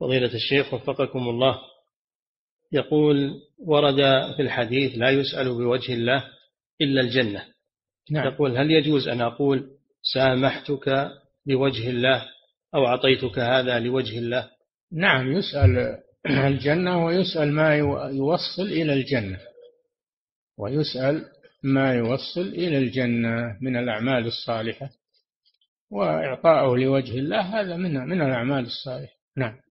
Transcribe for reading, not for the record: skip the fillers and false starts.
فضيلة الشيخ وفقكم الله، يقول ورد في الحديث لا يسأل بوجه الله إلا الجنة. نعم. يقول هل يجوز أن أقول سامحتك لوجه الله أو أعطيتك هذا لوجه الله؟ نعم، يسأل الجنة ويسأل ما يوصل إلى الجنة، ويسأل ما يوصل إلى الجنة من الأعمال الصالحة، وإعطاؤه لوجه الله هذا من الأعمال الصالحة. نعم.